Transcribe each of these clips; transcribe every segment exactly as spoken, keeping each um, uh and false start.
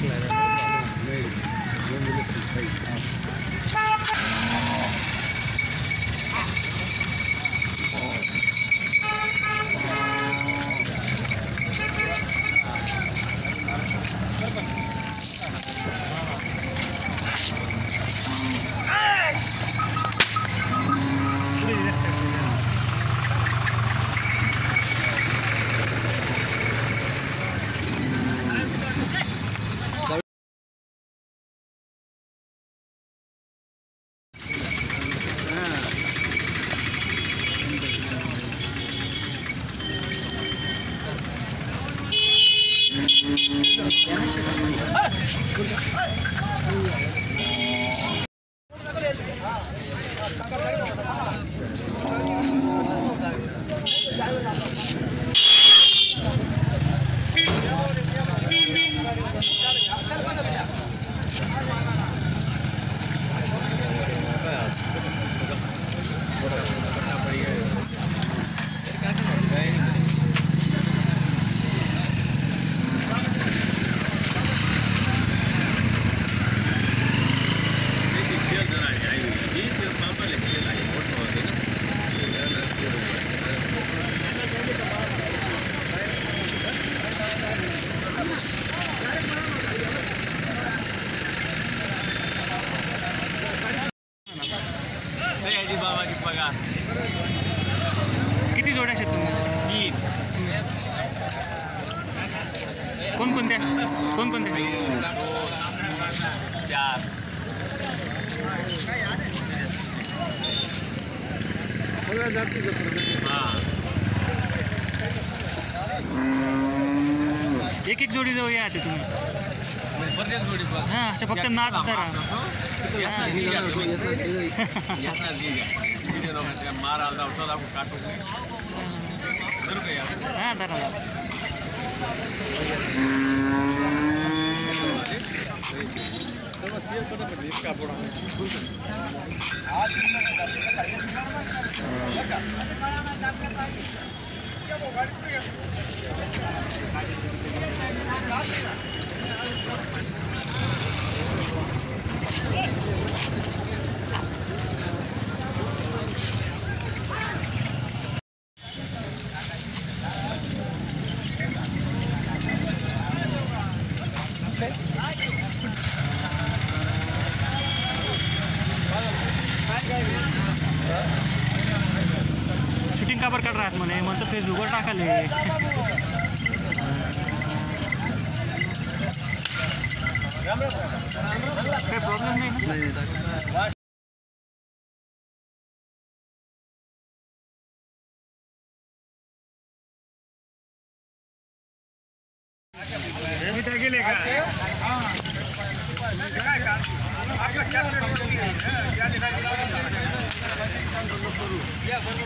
कितनी जोड़ा है तुमने? तीन। कौन कौन थे? कौन कौन थे? चार। हाँ। एक एक जोड़ी तो ये आते तुमने? हाँ शपथ मार तेरा। हाँ ये लोग ऐसे का मार आता उठा लाऊं काटूं जरूर क्या हाँ तेरा शूटिंग काबर कर रहा है मैंने मतलब फेसबुक पर टाका ले कोई प्रॉब्लम नहीं। ये भी टाके लेगा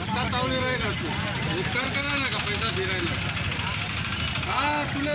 उत्तर ताऊ ले रहे ना तू उत्तर करना ना का पैसा दे रहे ना हाँ तूने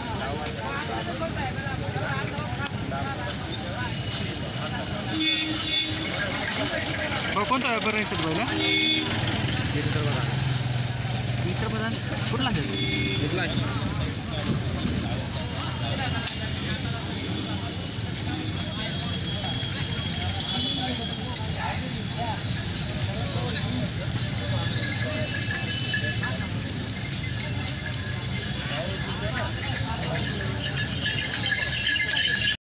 तो कौन सा बने सब बोला ये तो बना terbaran kurlah deh kurlah